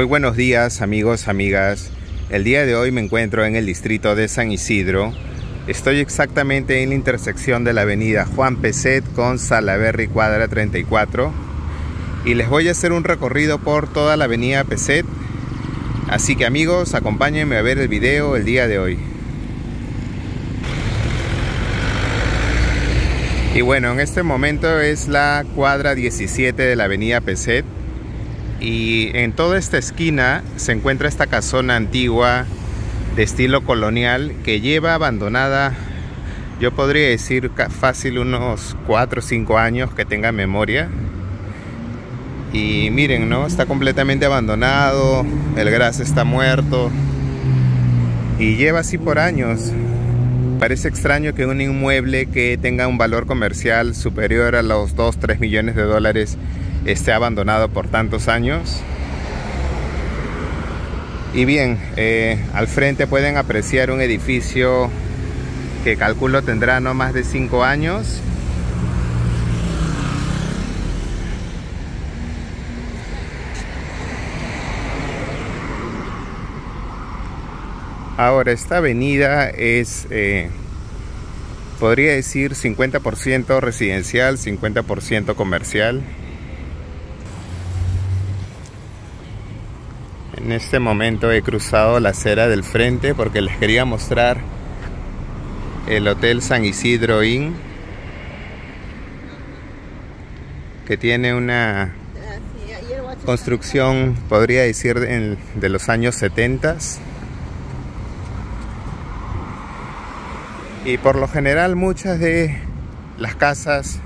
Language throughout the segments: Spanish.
Muy buenos días, amigos, amigas. El día de hoy me encuentro en el distrito de San Isidro. Estoy exactamente en la intersección de la avenida Juan Pezet con Salaverry, cuadra 34. Y les voy a hacer un recorrido por toda la avenida Pezet. Así que, amigos, acompáñenme a ver el video el día de hoy. Y bueno, en este momento es la cuadra 17 de la avenida Pezet. Y en toda esta esquina se encuentra esta casona antigua de estilo colonial que lleva abandonada, yo podría decir fácil unos 4 o 5 años que tenga memoria. Y miren, ¿no? Está completamente abandonado, el gras está muerto y lleva así por años. Parece extraño que un inmueble que tenga un valor comercial superior a los 2-3 millones de dólares esté abandonado por tantos años. Y bien, al frente pueden apreciar un edificio que calculo tendrá no más de 5 años. Ahora, esta avenida es, podría decir, 50% residencial, 50% comercial. En este momento he cruzado la acera del frente porque les quería mostrar el Hotel San Isidro Inn, que tiene una construcción, podría decir, de los años 70. Y por lo general muchas de las casas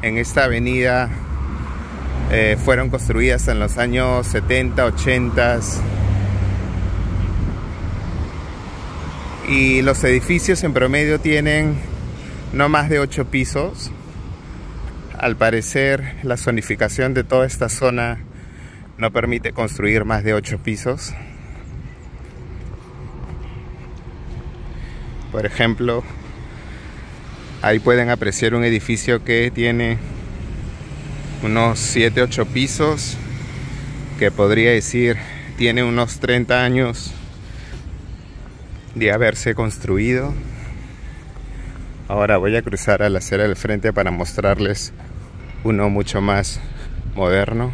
en esta avenida fueron construidas en los años 70, 80. Y los edificios en promedio tienen no más de 8 pisos. Al parecer, la zonificación de toda esta zona no permite construir más de 8 pisos. Por ejemplo, ahí pueden apreciar un edificio que tiene unos 7-8 pisos, que podría decir tiene unos 30 años de haberse construido. Ahora voy a cruzar a la acera del frente para mostrarles uno mucho más moderno.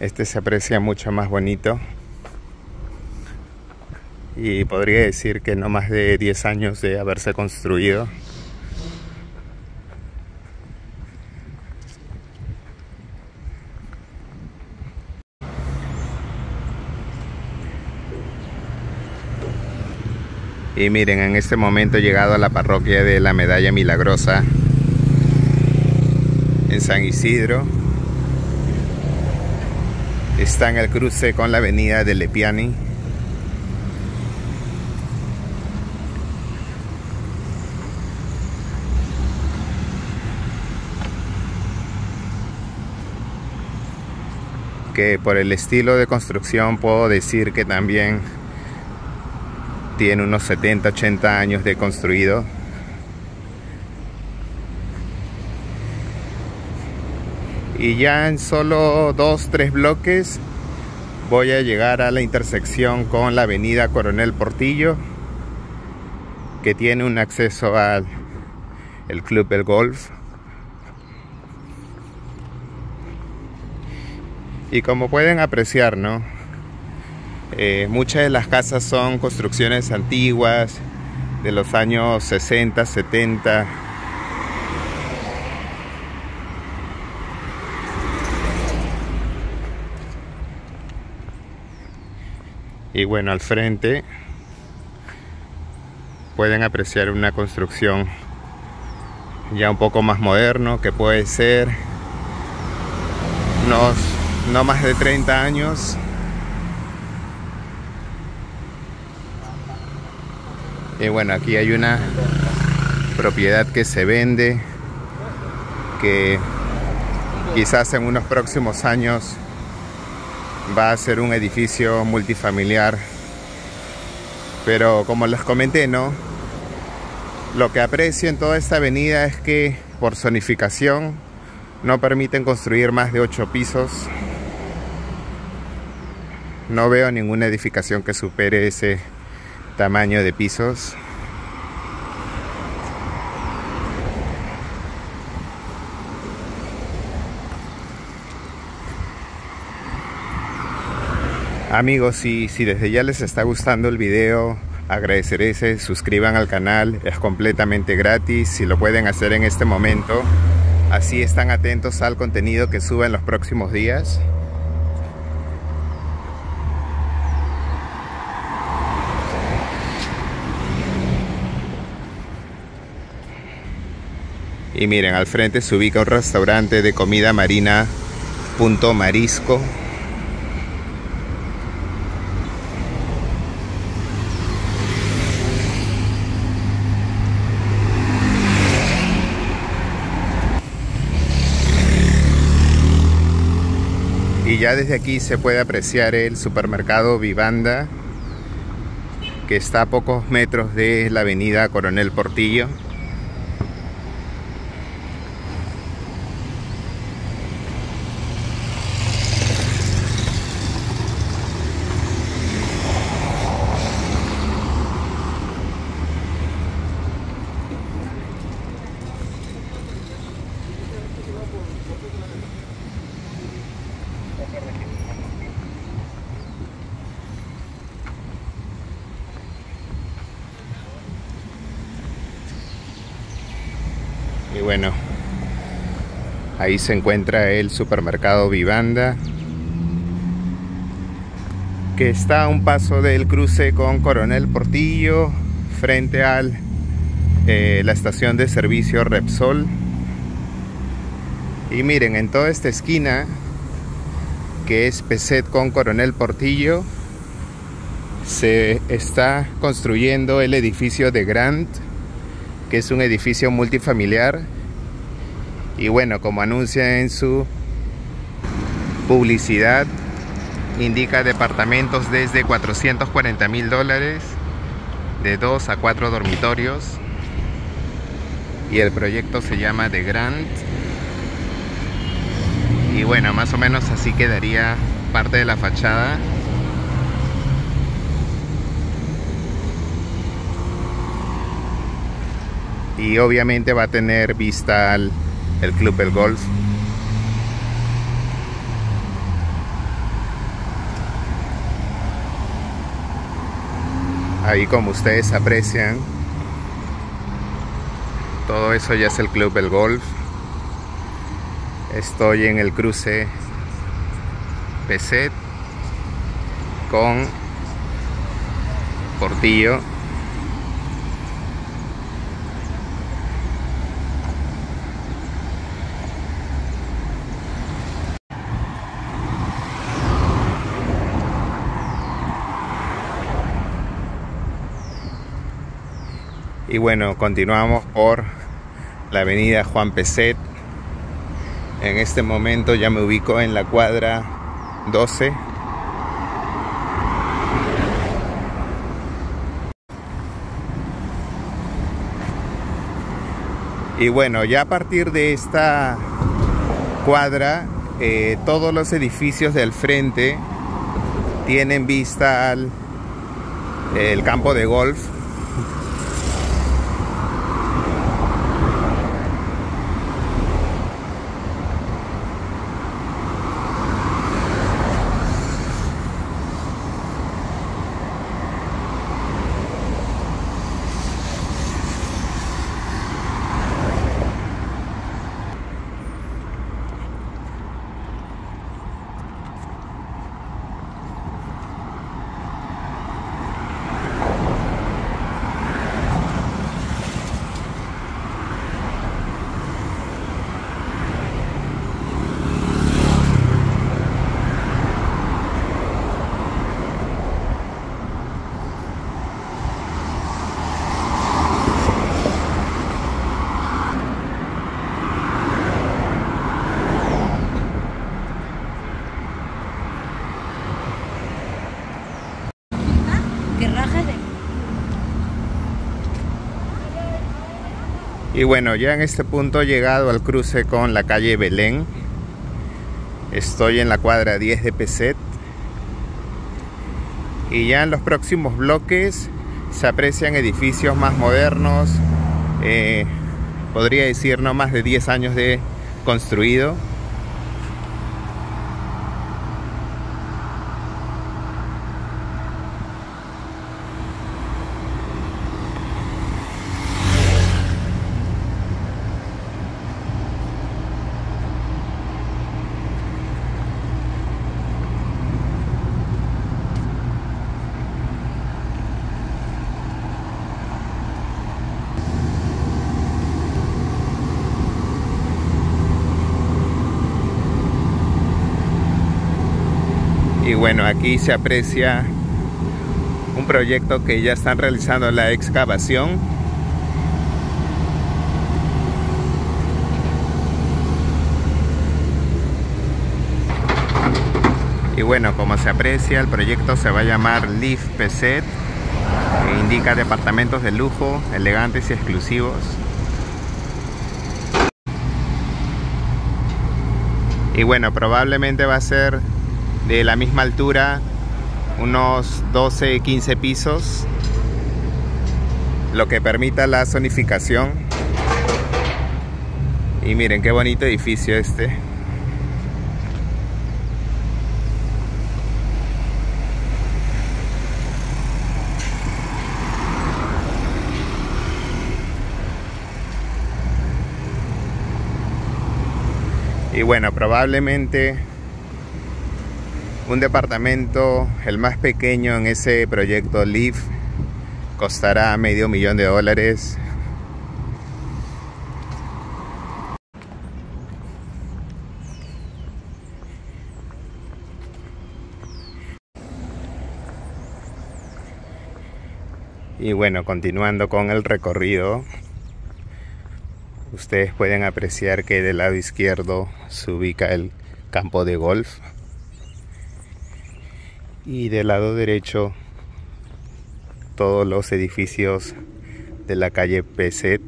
Este se aprecia mucho más bonito. Y podría decir que no más de 10 años de haberse construido. Y miren, en este momento he llegado a la parroquia de la Medalla Milagrosa en San Isidro. Está en el cruce con la avenida de Lepiani. Que por el estilo de construcción puedo decir que también tiene unos 70, 80 años de construido. Y ya en solo 2-3 bloques voy a llegar a la intersección con la avenida Coronel Portillo, que tiene un acceso al Club del Golf. Y como pueden apreciar, ¿no? Muchas de las casas son construcciones antiguas de los años 60, 70. Y bueno, al frente pueden apreciar una construcción ya un poco más moderno, que puede ser unos no más de 30 años. Y bueno, aquí hay una propiedad que se vende, que quizás en unos próximos años va a ser un edificio multifamiliar. Pero como les comenté, ¿no?, lo que aprecio en toda esta avenida es que por zonificación, no permiten construir más de 8 pisos. No veo ninguna edificación que supere ese tamaño de pisos. Amigos, si desde ya les está gustando el video, agradeceré que suscriban al canal, es completamente gratis, si lo pueden hacer en este momento, así están atentos al contenido que suba en los próximos días. Y miren, al frente se ubica un restaurante de comida marina, Punto Marisco. Y ya desde aquí se puede apreciar el supermercado Vivanda, que está a pocos metros de la avenida Coronel Portillo. Y bueno, ahí se encuentra el supermercado Vivanda, que está a un paso del cruce con Coronel Portillo, frente a la estación de servicio Repsol. Y miren, en toda esta esquina, que es Pezet con Coronel Portillo, se está construyendo el edificio The Grand, que es un edificio multifamiliar. Y bueno, como anuncia en su publicidad, indica departamentos desde $440.000 de 2 a 4 dormitorios, y el proyecto se llama The Grand. Y bueno, más o menos así quedaría parte de la fachada. Y obviamente va a tener vista al Club del Golf. Ahí, como ustedes aprecian, todo eso ya es el Club del Golf. Estoy en el cruce Pezet con Portillo. Y bueno, continuamos por la avenida Juan Pezet. En este momento ya me ubico en la cuadra 12. Y bueno, ya a partir de esta cuadra, todos los edificios del frente tienen vista al campo de golf. Y bueno, ya en este punto he llegado al cruce con la calle Belén. Estoy en la cuadra 10 de Pezet. Y ya en los próximos bloques se aprecian edificios más modernos, podría decir no más de 10 años de construido. Y bueno, aquí se aprecia un proyecto que ya están realizando la excavación. Y bueno, como se aprecia, el proyecto se va a llamar LIV Pezet, que indica departamentos de lujo, elegantes y exclusivos. Y bueno, probablemente va a ser de la misma altura, unos 12-15 pisos, lo que permita la zonificación. Y miren qué bonito edificio este. Y bueno, probablemente un departamento, el más pequeño en ese proyecto LIV, costará $500,000. Y bueno, continuando con el recorrido, ustedes pueden apreciar que del lado izquierdo se ubica el campo de golf. Y del lado derecho, todos los edificios de la calle Pezet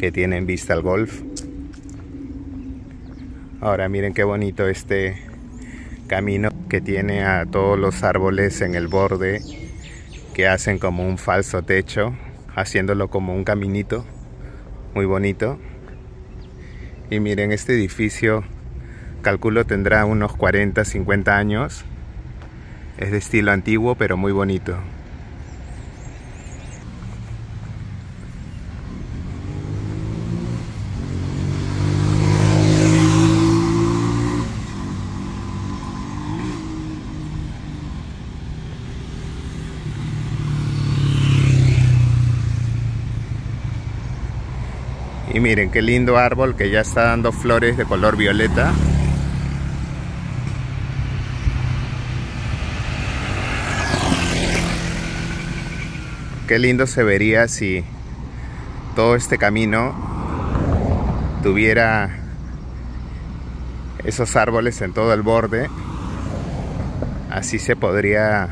que tienen vista al golf. Ahora miren qué bonito este camino que tiene a todos los árboles en el borde, que hacen como un falso techo, haciéndolo como un caminito muy bonito. Y miren este edificio, calculo tendrá unos 40-50 años. Es de estilo antiguo, pero muy bonito. Y miren qué lindo árbol que ya está dando flores de color violeta. Qué lindo se vería si todo este camino tuviera esos árboles en todo el borde. Así se podría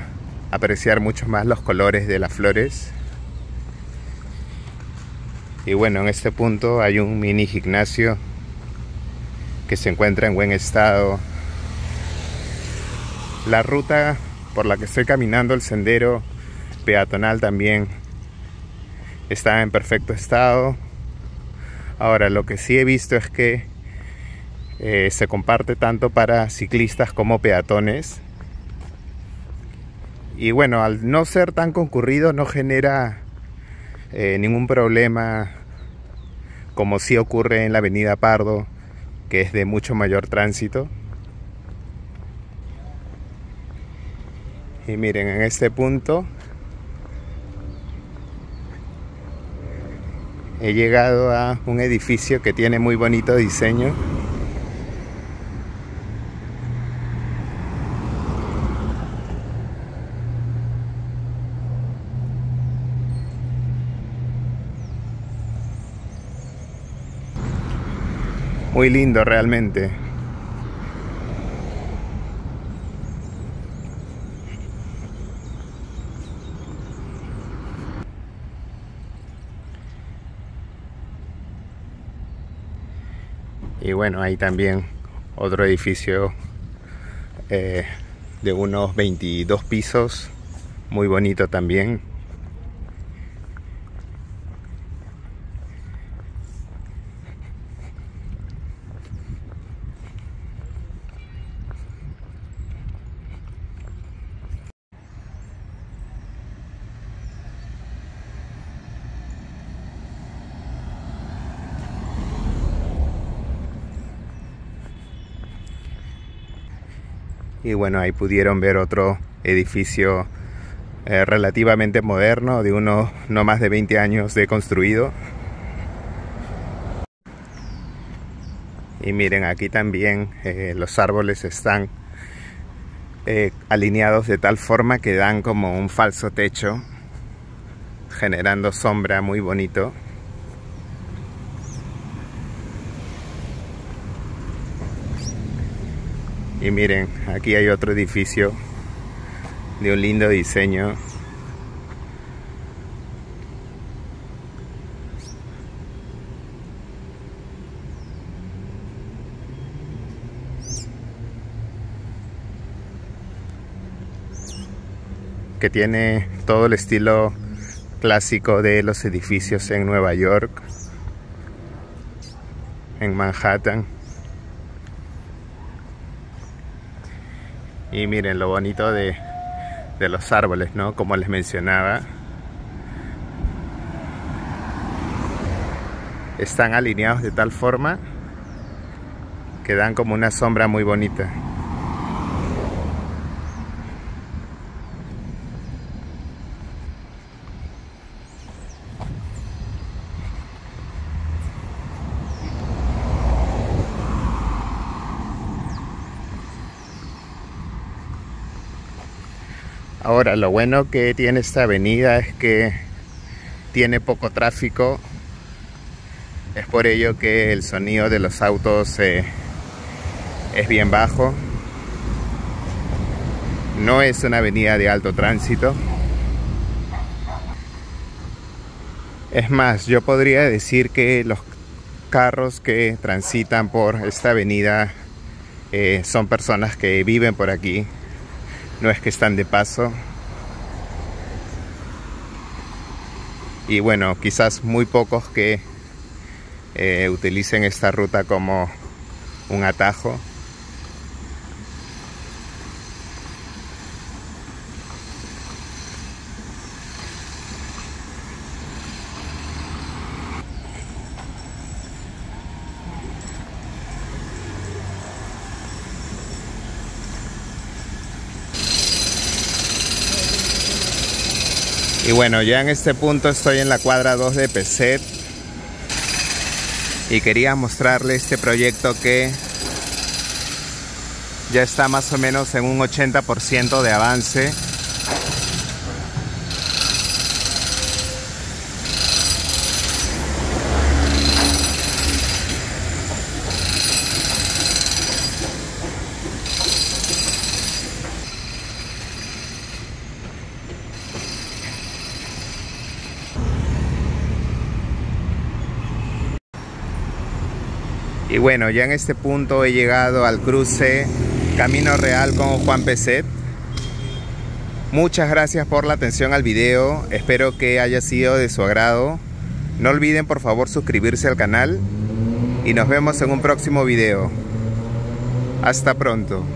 apreciar mucho más los colores de las flores. Y bueno, en este punto hay un mini gimnasio que se encuentra en buen estado. La ruta por la que estoy caminando, el sendero peatonal, también está en perfecto estado. Ahora, lo que sí he visto es que se comparte tanto para ciclistas como peatones. Y bueno, al no ser tan concurrido no genera ningún problema como sí ocurre en la avenida Pardo, que es de mucho mayor tránsito. Y miren, en este punto he llegado a un edificio que tiene muy bonito diseño. Muy lindo realmente. Y bueno, hay también otro edificio de unos 22 pisos, muy bonito también. Y bueno, ahí pudieron ver otro edificio relativamente moderno, de unos no más de 20 años de construido. Y miren, aquí también los árboles están alineados de tal forma que dan como un falso techo, generando sombra muy bonito. Y miren, aquí hay otro edificio de un lindo diseño. Que tiene todo el estilo clásico de los edificios en Nueva York, en Manhattan. Y miren lo bonito de los árboles, ¿no? Como les mencionaba, están alineados de tal forma que dan como una sombra muy bonita. Ahora, lo bueno que tiene esta avenida es que tiene poco tráfico. Es por ello que el sonido de los autos es bien bajo. No es una avenida de alto tránsito. Es más, yo podría decir que los carros que transitan por esta avenida son personas que viven por aquí. No es que están de paso. Y bueno, quizás muy pocos que utilicen esta ruta como un atajo. Y bueno, ya en este punto estoy en la cuadra 2 de Pezet y quería mostrarle este proyecto que ya está más o menos en un 80% de avance. Y bueno, ya en este punto he llegado al cruce Camino Real con Juan Pezet. Muchas gracias por la atención al video, espero que haya sido de su agrado. No olviden por favor suscribirse al canal y nos vemos en un próximo video. Hasta pronto.